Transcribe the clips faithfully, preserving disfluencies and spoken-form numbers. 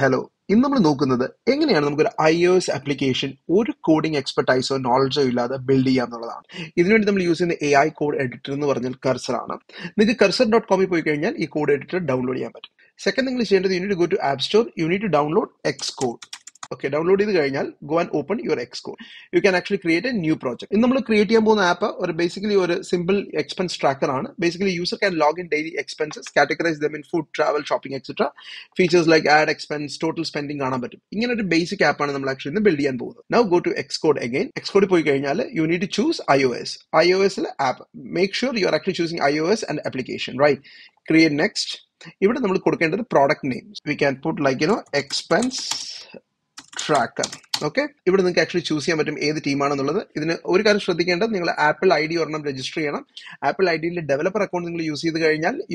Hello. In the Nokunada, Engine and the iOS application or coding expertise or knowledge of the building. Even them using the A I code editor in the original cursor. The cursor dot com code editor download. Second thing is you need to go to App Store, you need to download Xcode. Okay, download it, go and open your Xcode. You can actually create a new project. In the create an app or basically a simple expense tracker. Basically, user can log in daily expenses, categorize them in food, travel, shopping, et cetera. Features like ad expense, total spending. This is a basic app we actually build. Now go to Xcode again. Xcode, you need to choose iOS. iOS app. Make sure you are actually choosing iOS and application, right? Create next. Even we will put the product names. We can put like you know expense tracker. Okay, you can actually choose here the team on the Apple I D or registry. Apple I D developer account use you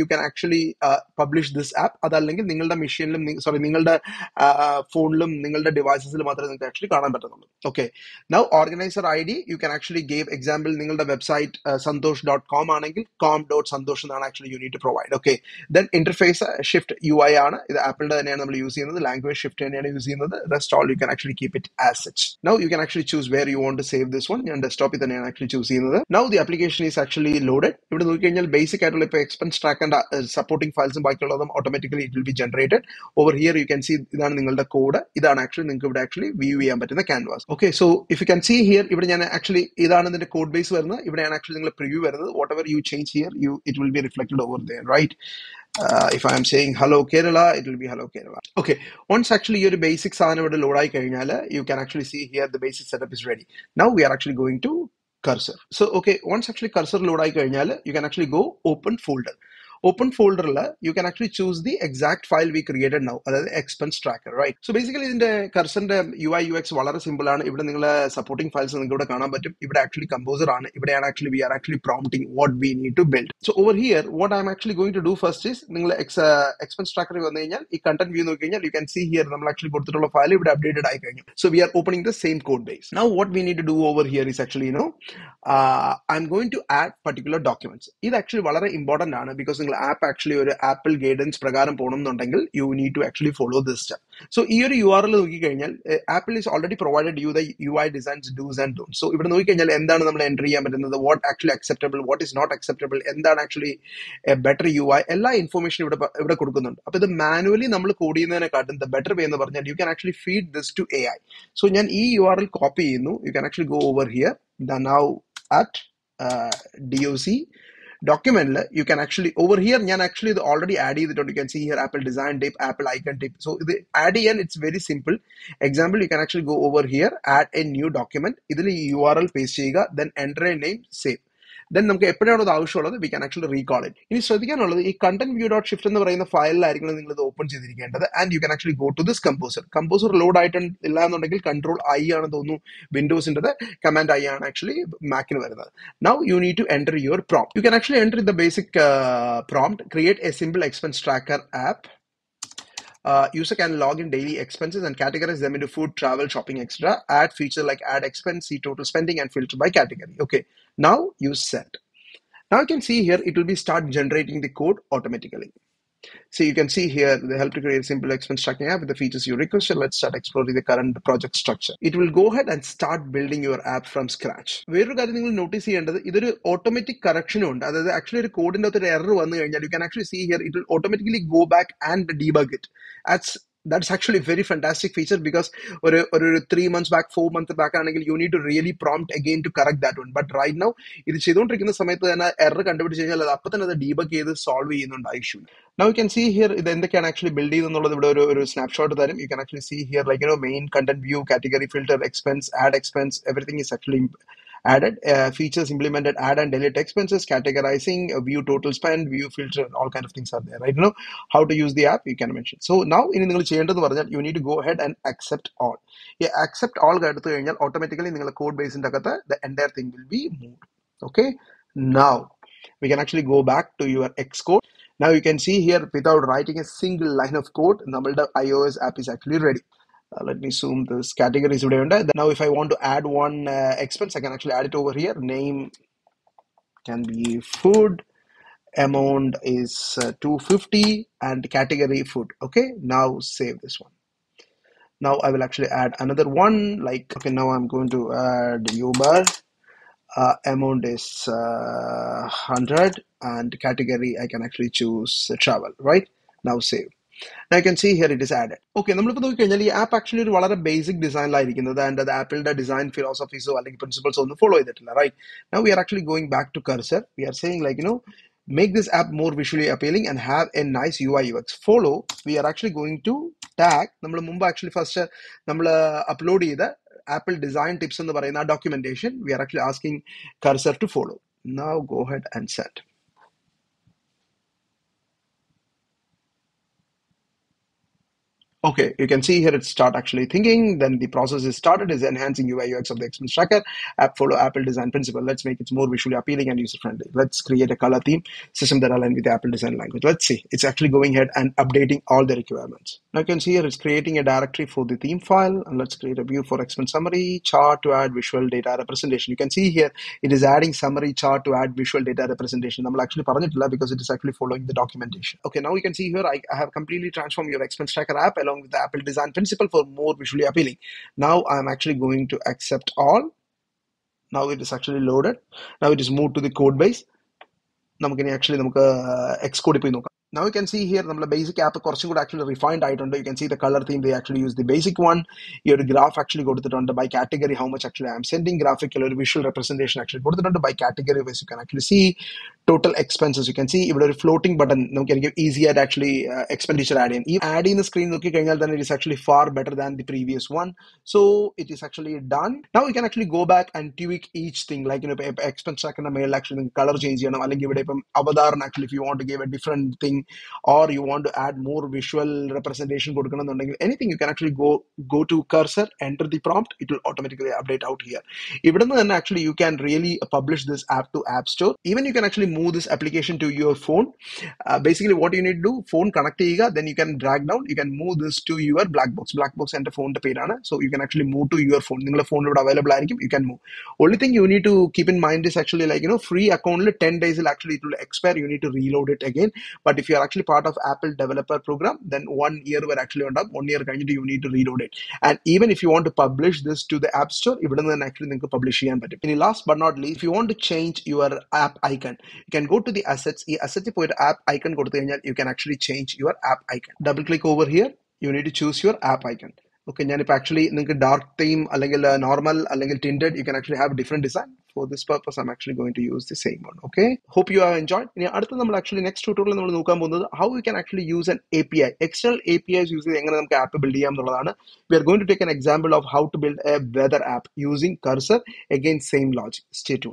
can actually uh, publish this app. Other link in the machine, sorry, the uh, phone, the devices actually. Okay, now organizer I D you can actually give example the website uh, santosh dot com com dot santosh actually you need to provide. Okay, then interface uh, shift U I on the Apple using the language shift and using the rest all you can actually keep it as such. Now you can actually choose where you want to save this one and desktop it and actually choose another. Now the application is actually loaded. If you look at basic expense track and uh, supporting files and automatically it will be generated. Over here you can see the code. This actually you actually view the canvas. Okay, so if you can see here, if you actually the code base, if you actually preview whatever you change here, you it will be reflected over there, right? Uh, if I am saying hello Kerala, it will be hello Kerala. Okay, once actually your basic saanavada load aayi kazhinjal, you can actually see here the basic setup is ready. Now we are actually going to cursor. So okay, once actually cursor load aayi kazhinjal, you can actually go open folder. Open folder la, you can actually choose the exact file we created now, the expense tracker, right? So basically in the cursor U I U X valare simple aanu. Ivide ningala supporting files ningala kaanan pattum. Ivide actually composer aanu. Ivide actually we are actually prompting what we need to build. So over here what I am actually going to do first is ningala ex, uh, expense tracker vannu kennal ee content view nokkenal you can see here namal actually kodutittulla file ivide updated aayi kennal. So we are opening the same code base. Now what we need to do over here is actually you know uh, I am going to add particular documents. It actually valare important aanu because app actually or Apple guidance pragaram ponum nondangle you need to actually follow this step. So here U R L nokki kennal Apple is already provided you the U I designs do's and don'ts. So ivide nokki kennal endana namal enter cheyan pattunnathu what actually acceptable what is not acceptable endana actually a better U I ella information ivide ivide kodukkunnund. Appo idu manually namal code cheynadinekattum the better way ennu parnal you can actually feed this to A I. So njan ee U R L copy cheyunu you can actually go over here the now at uh, doc document you can actually over here njan actually already add it you can see here Apple Design tip Apple icon tip. So the add in it's very simple example you can actually go over here add a new document idile U R L paste cheyga then enter a name save then namukku eppodaano avashyamullathu we can actually recall it. Ini sradhikkanallathu ee content view dot shift ennu parayna file la irikkanam ningal idu open cheyidirikkendathu and you can actually go to this composer composer load item illa ennundengil control I aanu thonu windows inde command I aanu actually mac in varunathu. Now you need to enter your prompt. You can actually enter the basic uh, prompt create a simple expense tracker app. Uh, user can log in daily expenses and categorize them into food, travel, shopping, et cetera. Add feature like add expense, see total spending, and filter by category. Okay, now you set. Now you can see here it will be start generating the code automatically. So you can see here the help to create a simple expense tracking app with the features you requested. Let's start exploring the current project structure. It will go ahead and start building your app from scratch. Where you can notice here either an automatic correction on that is actually code in the error you can actually see here it will automatically go back and debug it. That's That's actually a very fantastic feature because or, or, or three months back, four months back, you need to really prompt again to correct that one. But right now, if you don't know the error, debug solve the issue. Now you can see here, then they can actually build a snapshot of that. You can actually see here, like you know, main content view, category filter, expense, add expense, everything is actually added uh, features implemented add and delete expenses categorizing uh, view total spend view filter all kind of things are there right you know how to use the app you can mention. So now in the you need to go ahead and accept all yeah, accept all automatically in the code base in the entire thing will be moved. Okay, now we can actually go back to your Xcode. Now you can see here without writing a single line of code the iOS app is actually ready. Uh, let me zoom this categories. Now if I want to add one uh, expense I can actually add it over here. Name can be food, amount is uh, two fifty and category food. Okay, now save this one. Now I will actually add another one, like, okay, now I'm going to add Uber. Uh, amount is uh, one hundred, and category I can actually choose uh, travel, right? Now save. Now you can see here it is added. Okay, we will see the app actually has a basic design and the Apple design philosophy so principles on the follow it, right? Now we are actually going back to Cursor. We are saying like, you know, make this app more visually appealing and have a nice U I U X. Follow, we are actually going to tag. We actually first upload either Apple design tips in the documentation. We are actually asking Cursor to follow. Now go ahead and send. Okay, you can see here it start actually thinking, then the process is started, is enhancing U I U X of the experience tracker, app follow Apple design principle. Let's make it more visually appealing and user-friendly. Let's create a color theme system that aligns with the Apple design language. Let's see, it's actually going ahead and updating all the requirements. Now you can see here it's creating a directory for the theme file, and let's create a view for expense summary, chart to add visual data representation. You can see here it is adding summary chart to add visual data representation. I'm actually paranit because it is actually following the documentation. Okay, now you can see here I, I have completely transformed your expense tracker app along with the Apple design principle for more visually appealing. Now I'm actually going to accept all. Now it is actually loaded. Now it is moved to the code base. Now we can actually Xcode. Now you can see here the basic app could actually refined item. You can see the color theme, they actually use the basic one. Your graph actually go to the under by category, how much actually I'm sending, graphical or visual representation actually go to the under by category, where you can actually see total expenses. You can see if it is floating button, now can give easier actually uh, expenditure add in. If add in the screen, then it is actually far better than the previous one. So it is actually done. Now you can actually go back and tweak each thing, like you know, expense track and the mail actually color change. You know, I'll give it a actually if you want to give a different thing, or you want to add more visual representation, anything, you can actually go go to Cursor, enter the prompt, it will automatically update out here. Even then actually you can really publish this app to App Store. Even you can actually move this application to your phone. Uh, basically what you need to do, phone connect, then you can drag down, you can move this to your black box. Black box enter phone to pay. So you can actually move to your phone. Your phone is available, you can move. Only thing you need to keep in mind is actually like, you know, free account ten days will actually it will expire. You need to reload it again. But if you are actually part of Apple developer program, then one year we're actually on up. One year you need to reload it. And even if you want to publish this to the App Store, you can actually think of publish it. And last but not least, if you want to change your app icon, you can go to the assets. Assets app icon, you can actually change your app icon. Double click over here. You need to choose your app icon. Okay, if actually dark theme, normal, tinted, you can actually have a different design. For this purpose, I'm actually going to use the same one. Okay, hope you have enjoyed. In the actually next tutorial, we will look at how we can actually use an A P I. External A P Is usually app build. We are going to take an example of how to build a weather app using Cursor. Again, same logic. Stay tuned.